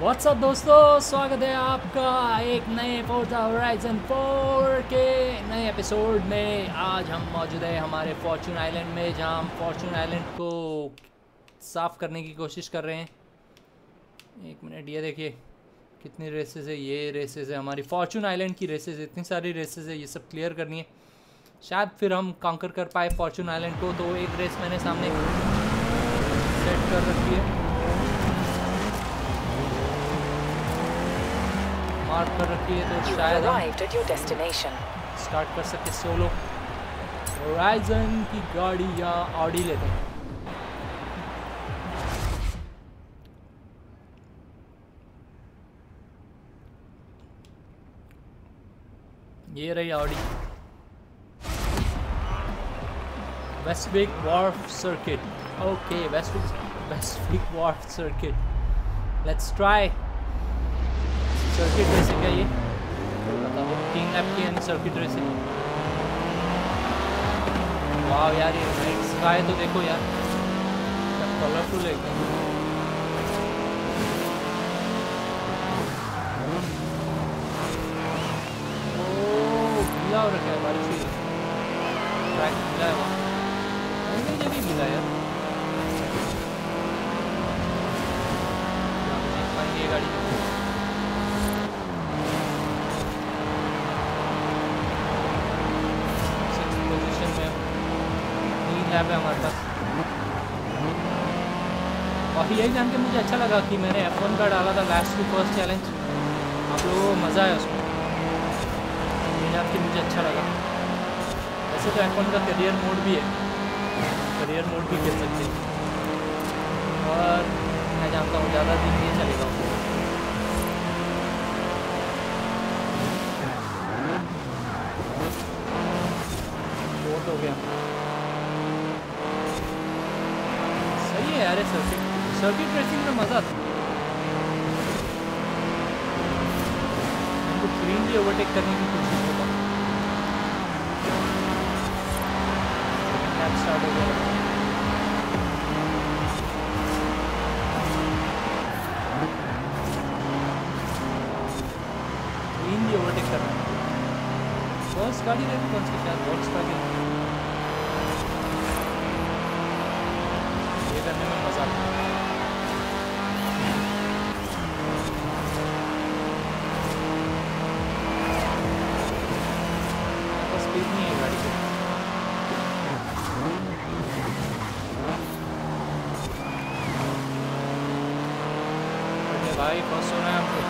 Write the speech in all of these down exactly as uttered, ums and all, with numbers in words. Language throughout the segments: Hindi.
व्हाट्सअप दोस्तों, स्वागत है आपका एक नए फोर्जा होराइजन फोर के नए एपिसोड में। आज हम मौजूद हैं हमारे फॉर्चून आइलैंड में, जहां हम फॉर्चून आइलैंड को साफ़ करने की कोशिश कर रहे हैं। एक मिनट, ये देखिए कितनी रेसेस है। ये रेसेस है हमारी फॉर्चून आइलैंड की रेसेस, इतनी सारी रेसेस है, ये सब क्लियर करनी है। शायद फिर हम कांकर कर पाए फॉर्चून आइलैंड को। तो एक रेस मैंने सामने सेट कर रखी है, मार्क कर रखी है, तो शायद स्टार्ट कर सके सोलो। होराइजन की गाड़ी या ऑडी लेते हैं। ये रही Audi, Westbeek Wharf circuit. Okay, Westbeek Westbeek Wharf circuit, let's try. Circuit racing है ये, बताओ तीन लैप की है सर्किट रेसिंग। वाह यार, ये नाइट स्काई तो देखो यार, सब कलरफुल एकदम। ओह, गीला हो रखा है, बारिश हुई, ट्रैक गीला है वहाँ, नहीं जगह गीला यार। ये गाड़ी ऐप है हमारे पास, और यही जान के मुझे अच्छा लगा कि मैंने एफ वन का डाला था लास्ट टू फर्स्ट चैलेंज, आप लोगों को मज़ा आया उसमें, ये जान के मुझे अच्छा लगा। वैसे तो एफ वन का करियर मोड भी है, करियर मोड भी खेल सकते हैं, और मैं जानता हूँ ज़्यादा दिन नहीं चलेगा। बहुत हो गया यार, सर्किट सर्किट रेसिंग में मजा आता है। हमको क्लीनली ओवरटेक करने की कोशिश करता हूँ। स्टार्ट हो गया, क्लीनली ओवरटेक करना। बॉक्स गाड़ी रहती, कौन सी शायद बॉक्स गाड़ी, करने में मजा आता है। स्पीड नहीं है गाड़ी की। अरे भाई, बस सुना है आपको,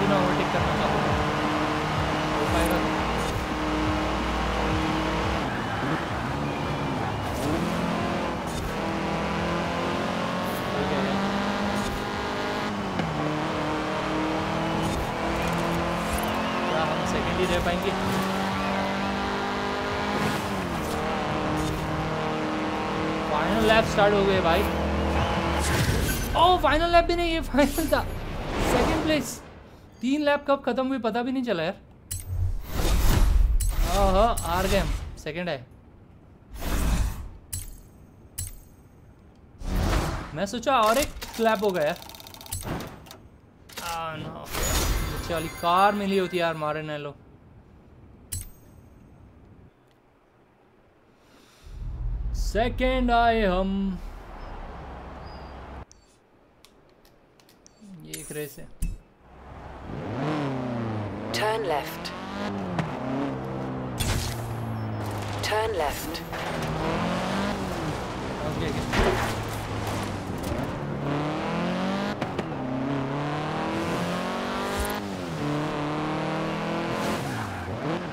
बिना ओवरटेक करना चाहता हूँ हो पाएगा? क्या हम सेकेंड ही रह पाएंगे? फाइनल लैप स्टार्ट हो गए भाई। ओह, फाइनल लैप भी नहीं, ये फाइनल था, सेकेंड प्लेस। तीन लैप कब खत्म हुई पता भी नहीं चला यार। आहा, हार गए हम, सेकंड है। मैं सोचा और एक लैप हो गया यार। आ, नो, नीचे वाली कार मिली होती यार, मारे न लो। सेकंड आए हम। ये एक रेस है, turn left, turn left, okay, okay.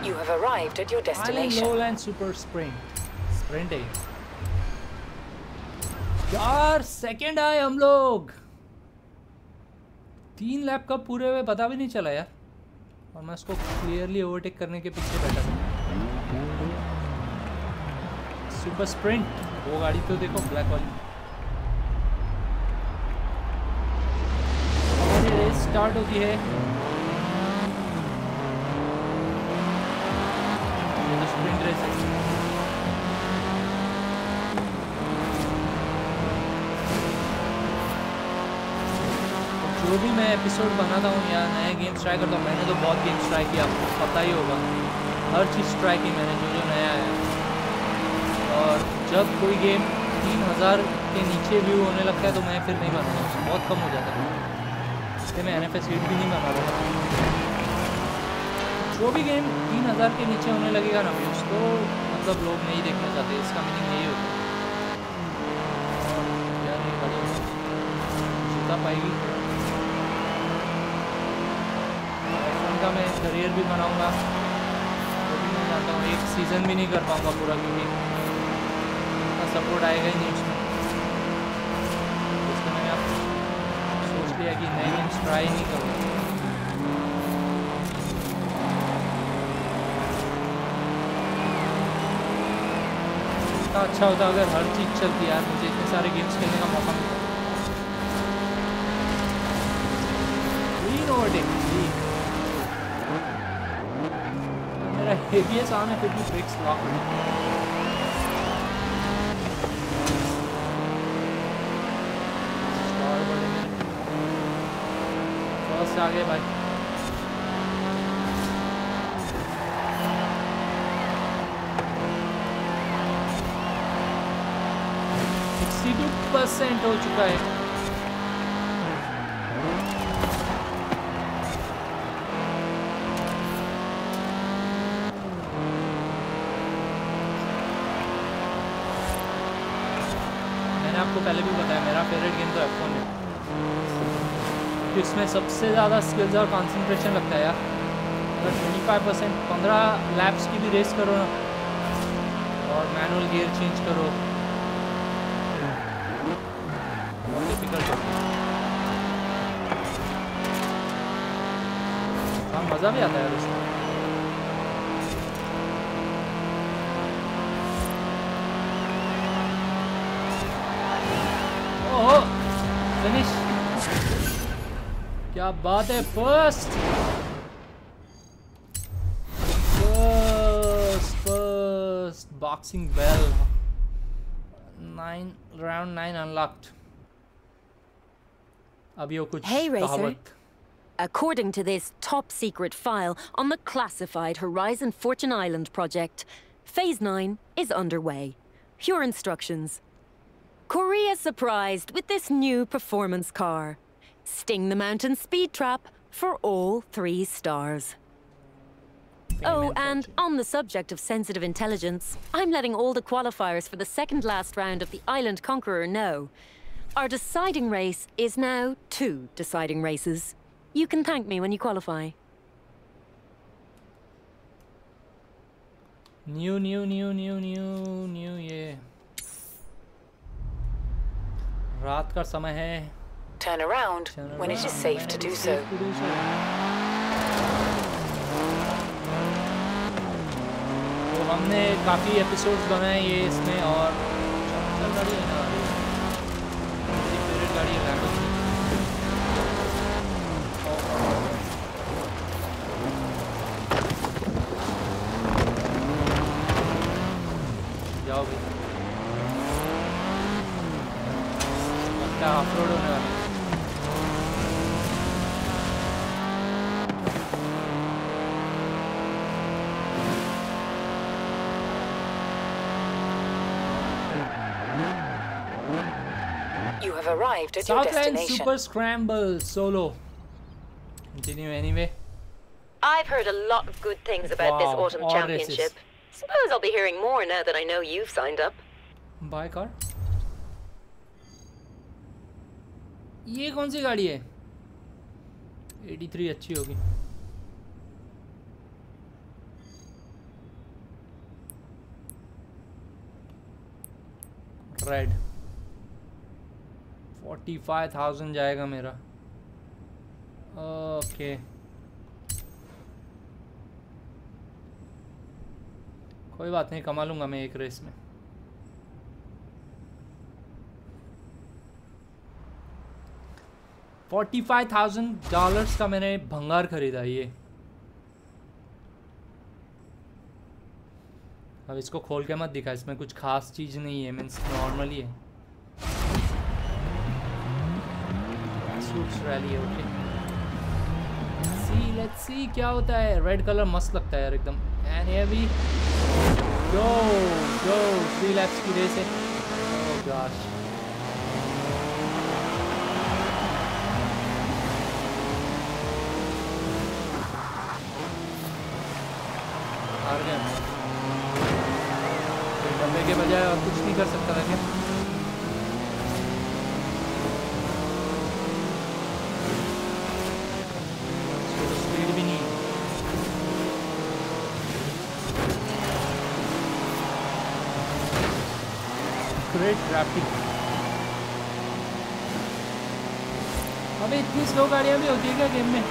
You have arrived at your destination. Lowland super sprint sprint day yaar, second aaye hum log। तीन लैप कब पूरे हुए पता भी नहीं चला यार, और मैं उसको क्लियरली ओवरटेक करने के पीछे बैठा था। सुपर स्प्रिंट वो गाड़ी तो देखो, ब्लैक वाली। और ये रेस स्टार्ट होती है। is it? जो भी मैं एपिसोड बनाता हूँ या नए गेम्स ट्राई करता हूँ, मैंने तो बहुत गेम्स ट्राई किया, आपको पता ही होगा, हर चीज़ ट्राई की मैंने जो जो नया है। और जब कोई गेम तीन हज़ार के नीचे व्यू होने लगता है तो मैं फिर नहीं बनाता, बहुत कम हो जाता है, इसलिए मैं एन एफ एस भी नहीं बना रहा। जो भी गेम तीन हज़ार के नीचे होने लगेगा ना व्यूज़, तो मतलब लोग नहीं देखना चाहते, इसका मीनिंग यही होता। यार ये गाड़ी जीता पाएगी? आईफोन का मैं करियर भी बनाऊंगा, वो भी नहीं जानता हूँ, एक सीज़न भी नहीं कर पाऊंगा पूरा, क्योंकि इतना सपोर्ट आएगा ही नहीं उसमें। इसलिए मैंने आप सोच लिया कि नए गेम्स ट्राई नहीं करूँगा। अच्छा होता अगर हर चीज़ चलती यार, मुझे इतने सारे गेम्स खेलने का मौका मिलता। ग्रीन ओवरटेक मेरा हेवीएस आम है, फिर भी ब्रेक्स लॉक हो गए। बस आ गए भाई, परसेंट हो चुका है। मैंने आपको पहले भी बताया मेरा फेवरेट गेम तो एफ वन है, कि उसमें सबसे ज़्यादा स्किल्स और कंसंट्रेशन लगता है यार। अगर ट्वेंटी फाइव परसेंट पंद्रह लैप्स की भी रेस करो ना, और मैनुअल गियर चेंज करो, मज़ा भी आता है उसमें। ओह फिनिश, क्या बात है, first first first boxing bell. Nine round nine unlocked. अब ये कुछ कहावत। According to this top-secret file on the classified Horizon Fortune Island project, Phase nine is underway. Your instructions. Korea surprised with this new performance car. Sting the mountain speed trap for all three stars. Oh, and on the subject of sensitive intelligence, I'm letting all the qualifiers for the second last round of the Island Conqueror know. Our deciding race is now two deciding races. You can thank me when you qualify. New, new, new, new, new, new ये रात का समय है. Turn around when it is safe to do so. तो हमने काफी एपिसोड्स बनाए ये इसमें, और चल गाड़ी है ना, मेरी फेवरेट गाड़ी है लैम्बो। ऑफरोड होने वाला है। South line super scramble solo continue anyway. I've heard a lot of good things about wow, this autumn championship. Suppose I'll be hearing more now that I know you've signed up. Buy car. ये कौन सी गाड़ी है? एटी थ्री अच्छी होगी। रेड फोर्टी फाइव थाउजेंड जाएगा मेरा। ओके कोई बात नहीं, कमा लूँगा मैं एक रेस में। फोर्टी फाइव थाउजेंड डॉलर्स का मैंने भंगार खरीदा ये। अब इसको खोल के मत दिखा, इसमें कुछ खास चीज़ नहीं है, मीन्स नॉर्मली है। रैली है, ओके। सी लेट्स सी क्या होता है। रेड कलर मस्त लगता है यार एकदम। एंड ये भी गो गो थ्री लैप्स की रेस है। ओह गॉश, हार गया। डब्बे के बजाय और कुछ नहीं कर सकता था क्या? अबे इतनी स्लो गाड़ियां भी होती है क्या गेम में?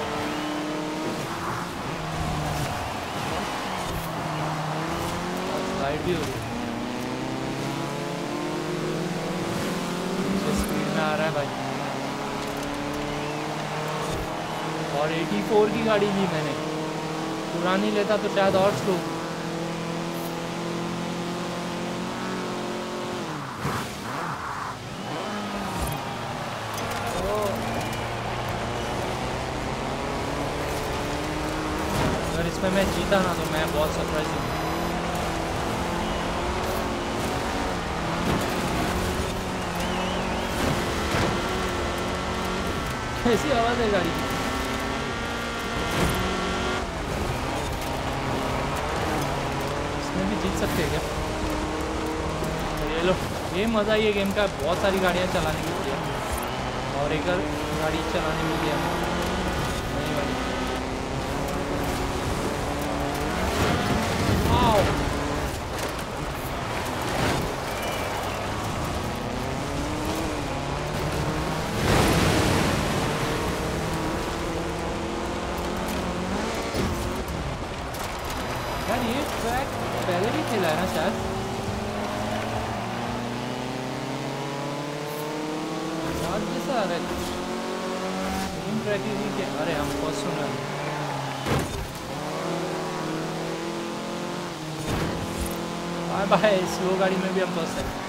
स्लाइड भी हो रही है। स्पीड में आ रहा है भाई। और चौरासी की गाड़ी ली मैंने, पुरानी लेता तो शायद और स्लो। इसमें मैं जीता ना तो मैं बहुत सरप्राइज हूँ। कैसी आवाज है गाड़ी की। इसमें भी जीत सकते हैं क्या? तो ये लो, ये मज़ा ये गेम का। बहुत सारी गाड़ियाँ चलाने के लिए और एक गाड़ी चलाने के लिए भाई, स्लो गाड़ी में भी हम फंस सकते हैं।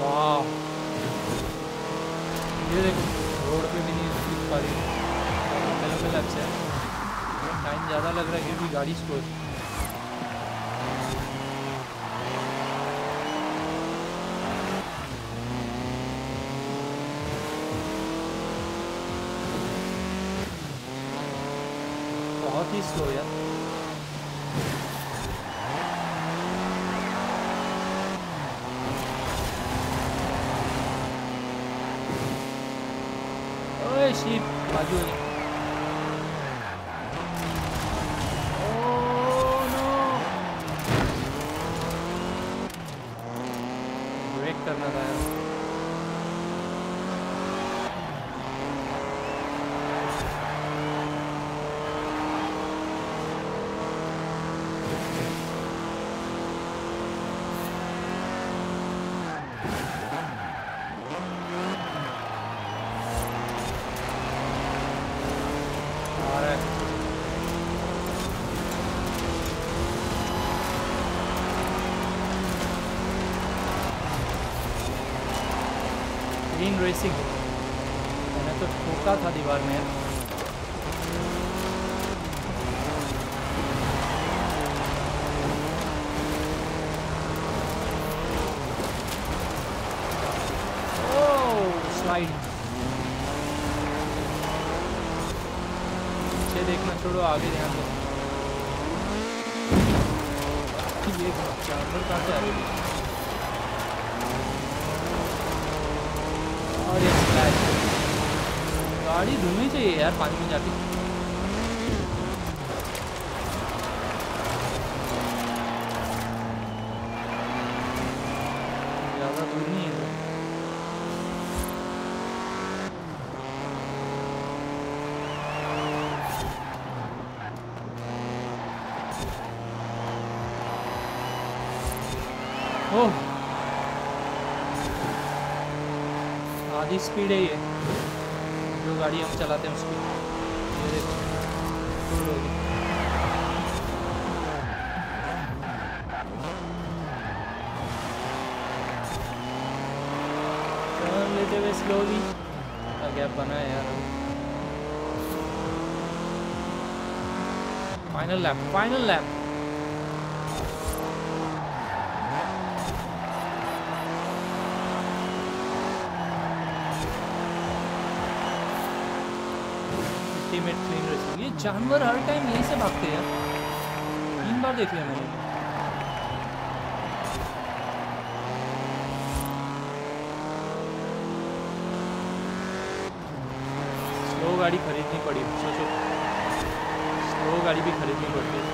वाह, ये देखो रोड पे भी नहीं स्पीड पा रही। पहले पहले आपसे टाइम ज़्यादा लग रहा है क्योंकि गाड़ी स्लो है। स्लो यार, ओए शीप बाजू है। ओह नो, ब्रेक करना था यार। रेसिंग मैंने तो ठोका था दीवार में। ओह स्लाइड, पीछे देखना छोड़ो, आगे ध्यान दो। ये चार्जर कहाँ से आ रही है? गाड़ी धुलनी चाहिए यार पानी में जाती। ज़्यादा दूर नहीं है। ओह, आधी स्पीड है ये जो गाड़ी हम चलाते हैं उसकी। ये देखो टर्न लेते हुए स्लोली का गैप बना है यार। Final lap, final lap. Ultimate clean racing. ये जानवर हर टाइम यहीं से भागते हैं यार, तीन बार देख लिया मैंने। स्लो गाड़ी खरीदनी पड़ी, सोचो स्लो गाड़ी भी खरीदनी पड़ती है।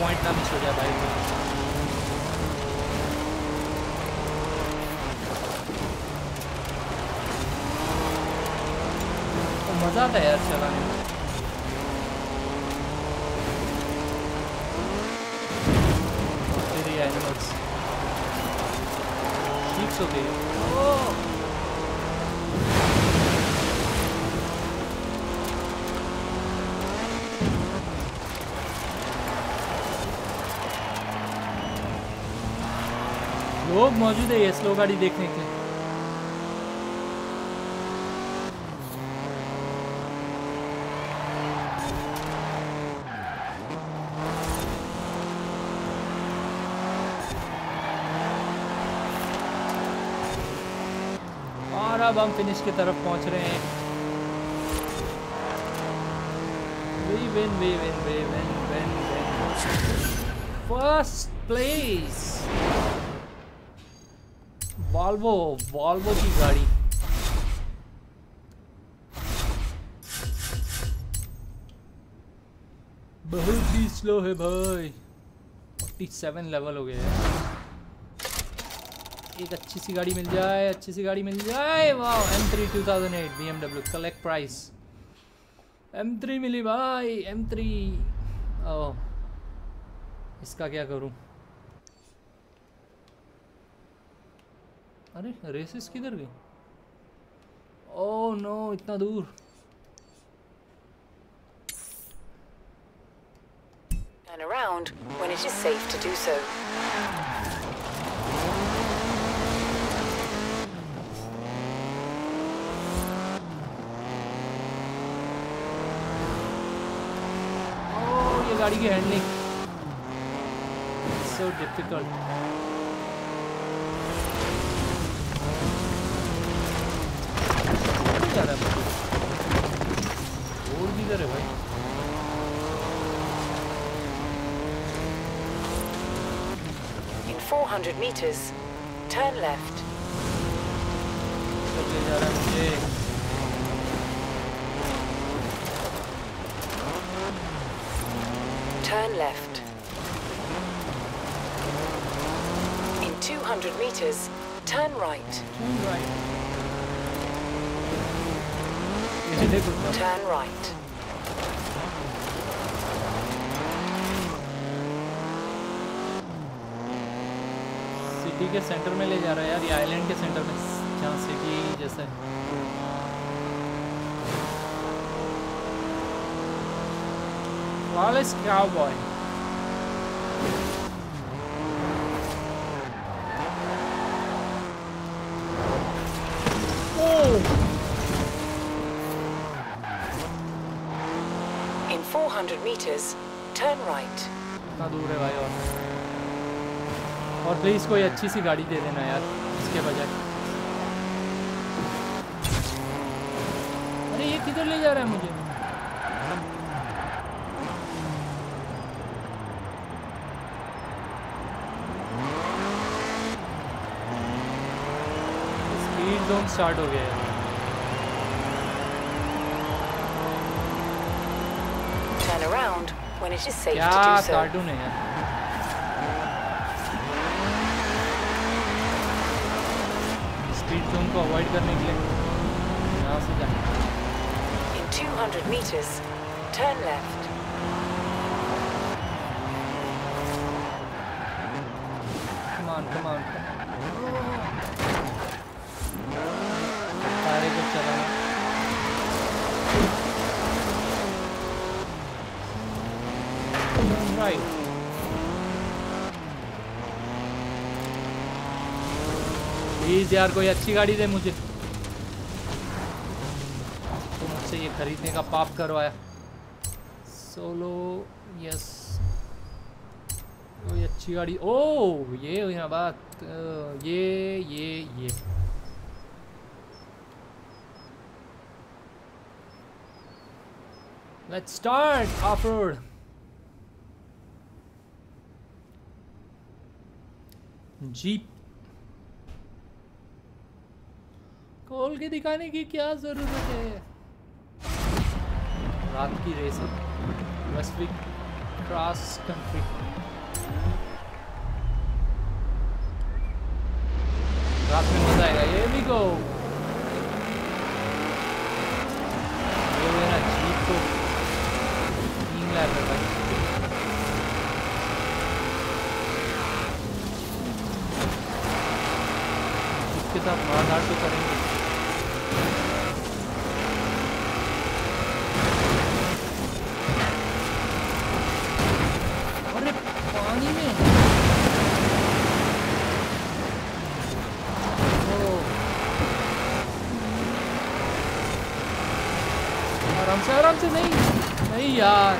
पॉइंट ना मिस हो जाए भाई। तो मजा आता है यार चलाने में। तेरी एनिमल्स शीप्स हो गए। लोग मौजूद है ये स्लो गाड़ी देखने के। और अब हम फिनिश की तरफ पहुंच रहे हैं। We win we win we win win win first place. Volvo, Volvo की गाड़ी। बहुत ही स्लो है भाई। सैंतालीस लेवल हो गया है। एक अच्छी सी गाड़ी मिल जाए, अच्छी सी गाड़ी मिल जाए। वाह, M three two thousand eight B M W collect prize. M three मिली भाई, एम थ्री। ओह, इसका क्या करूं? अरे रेसेस किधर गई? ओह नो, इतना दूर। And around when it is safe to do so. ओह, ये गाड़ी की हैंडलिंग so difficult. और किधर है भाई? In four hundred meters, turn left. चले जा रहा है मुझे। Turn left. In two hundred meters, turn right. Turn right. Turn right. City के सेंटर में ले जा रहा है यार, ये आइलैंड के सेंटर में जहाँ सिटी जैसा है। Wallace cowboy. four hundred meters, turn right. इतना दूर है भाई। और और प्लीज कोई अच्छी सी गाड़ी दे देना यार इसके बजाय। अरे ये किधर ले जा रहा है मुझे? स्पीड जोन स्टार्ट हो गया है। Around when it is safe to do so. Cartoon hai yaar. Speed zone ko avoid karne ke liye yahan se jana. In two hundred meters, turn left. Come on, come on. Aare ko chalana. Right. Please यार कोई अच्छी गाड़ी दे मुझे, तो मुझसे ये खरीदने का पाप करवाया. सोलो यस, कोई अच्छी गाड़ी. ओह ये हुई ना बात. ये ये ये Let's start off-road. जीप खोल के दिखाने की क्या जरूरत है. रात की रेस है. Westwick cross country. रात में मजा आएगा. ये भी को ये मेरा जीप को तीन लाख का आप मारधाड़ तो करेंगे. अरे पानी में आराम से आराम से. नहीं नहीं यार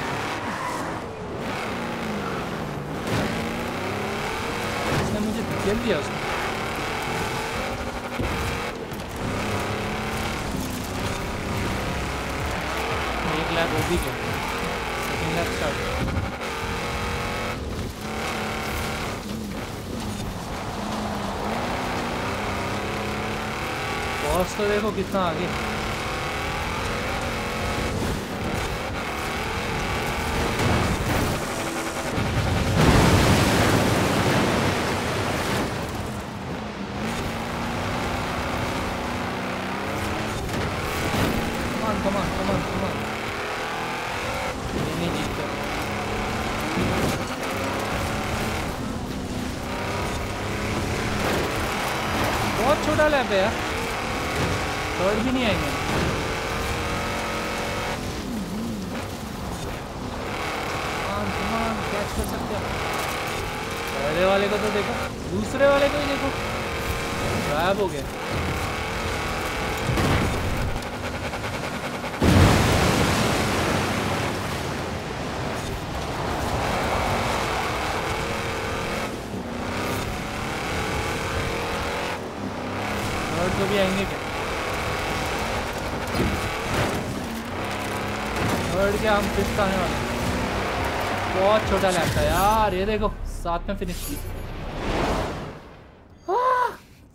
इसने मुझे खेल दिया. उसको वो भी क्या सेकंड स्टार्ट. बॉस तो देखो कितना आगे. थर्ड भी नहीं आएंगे. कैच कर सकते हैं. पहले वाले को तो देखो, दूसरे वाले को ही देखो, गायब हो गया. तो भी आएंगे क्या? थर्ड के हम फिफ्थ आने वाले. बहुत छोटा लगता है यार. ये देखो साथ में फिनिश की.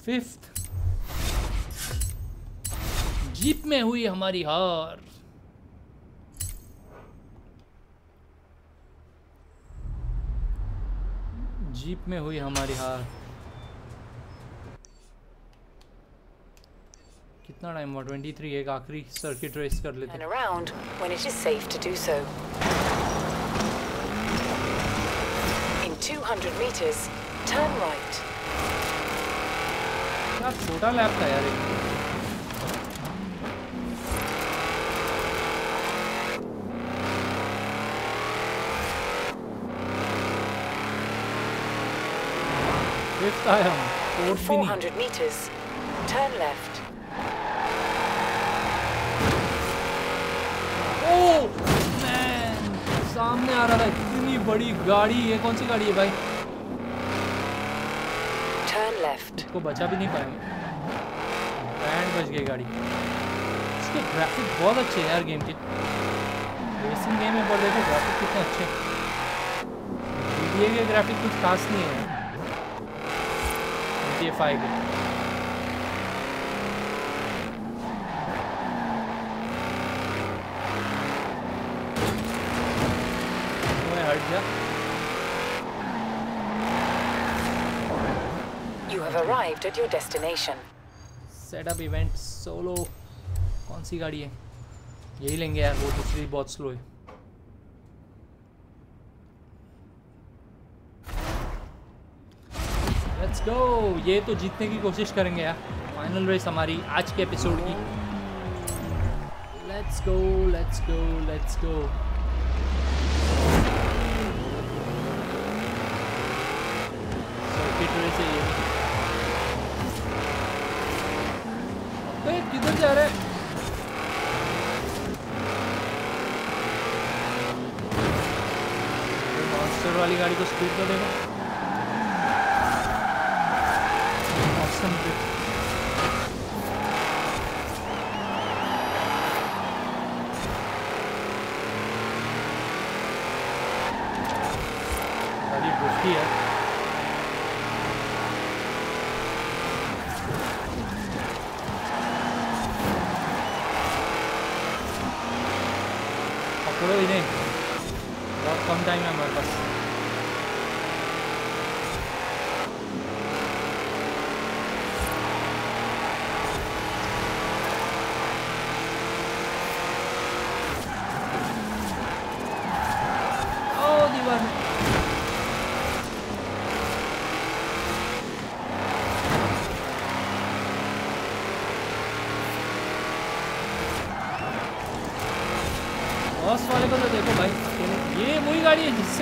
फिफ्थ जीप में हुई हमारी हार. जीप में हुई हमारी हार. कितना टाइम हुआ? twenty-three. एक आखिरी सर्किट रेस कर लेते हैं. Around when it is safe to do so. In two hundred meters turn right. क्या छोटा लैप था यार. फिफ्थ आया. four hundred meters turn left. सामने आ रहा था इतनी बड़ी गाड़ी. ये कौन सी गाड़ी है भाई? Turn left. को बचा भी नहीं पाएंगे. बैंड बच गई गाड़ी. इसके ग्राफिक बहुत अच्छे हैं यार. गेम के रेसिंग गेम में पर देखो ग्राफिक कितने अच्छे हैं. जीटीए के ग्राफिक कुछ खास नहीं है. जीटीए फाइव के have arrived at your destination. Setup event solo. कौन सी गाड़ी है? यही लेंगे यार, वो दूसरी बहुत स्लो है. Let's go. ये तो जीतने की कोशिश करेंगे यार. Final race हमारी आज के एपिसोड की. Let's go, let's go, let's go. Circuit race है ये. अबे किधर जा रहा है? मॉन्स्टर वाली गाड़ी को स्पीड तो देना.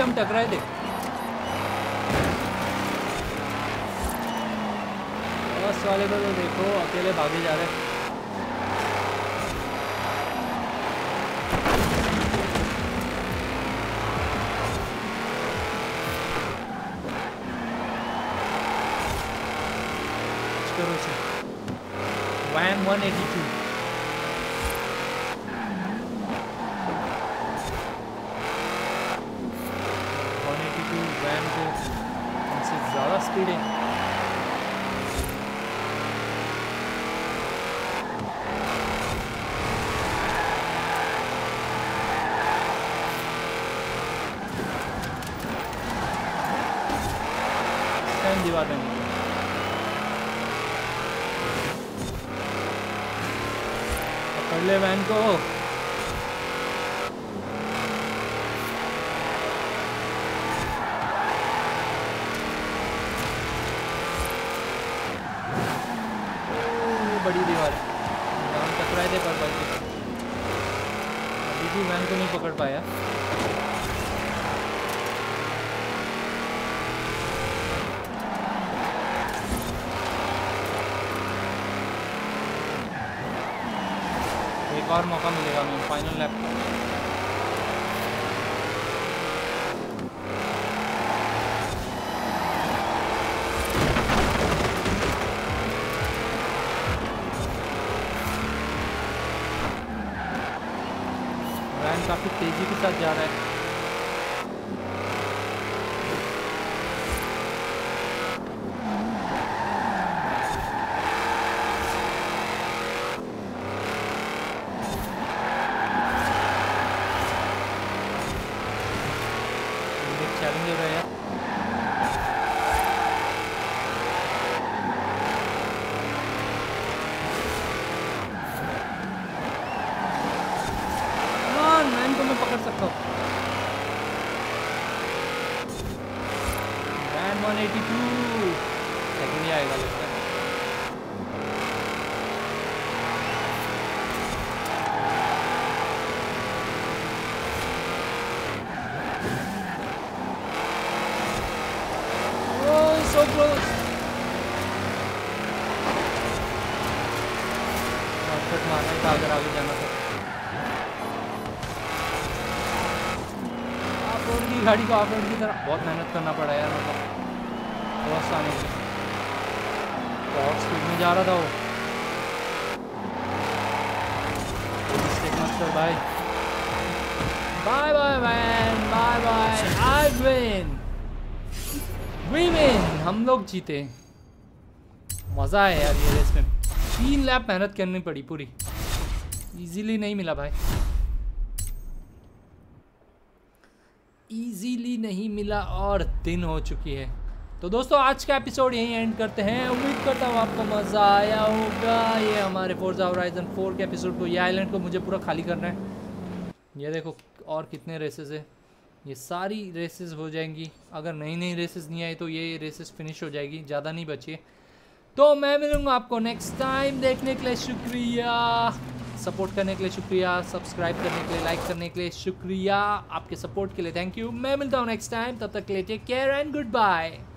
हम टकराए थे बस वाले को तो देखो अकेले भागे जा रहे हैं. Van one eighty-two. Van को बड़ी दीवार टकराए थे पर भाई अभी भी वैन को नहीं पकड़ पाया. और मौका मिलेगा मैं फाइनल लैप में. रैन काफी तेजी के साथ जा रहा है. गाड़ी को ऑपरेट की तरह बहुत मेहनत करना पड़ा यार, मतलब बहुत आसानी से बहुत स्पीड में जा रहा था वो. मिस्टेक मास्टर भाई bye bye man bye bye. I win we win. हम लोग जीते. मज़ा आया यार ये रेस में. तीन लैप मेहनत करनी पड़ी पूरी. इजीली नहीं मिला भाई, इजीली नहीं मिला. और दिन हो चुकी है तो दोस्तों आज का एपिसोड यहीं एंड करते हैं। उम्मीद करता हूँ आपको मज़ा आया होगा। ये हमारे फोर्जा होराइजन फोर के एपिसोड को, ये आइलैंड को मुझे पूरा खाली करना है। ये देखो और कितने रेसेस है, ये सारी रेसेस हो जाएंगी। अगर नई नई रेसेस नहीं आई तो ये रेसेस फिनिश हो जाएगी, ज़्यादा नहीं बची है। तो मैं मिलूँगा आपको नेक्स्ट टाइम। देखने के लिए शुक्रिया, सपोर्ट करने के लिए शुक्रिया, सब्सक्राइब करने के लिए, लाइक करने के लिए शुक्रिया, आपके सपोर्ट के लिए थैंक यू। मैं मिलता हूँ नेक्स्ट टाइम, तब तक के लिए take care and good bye.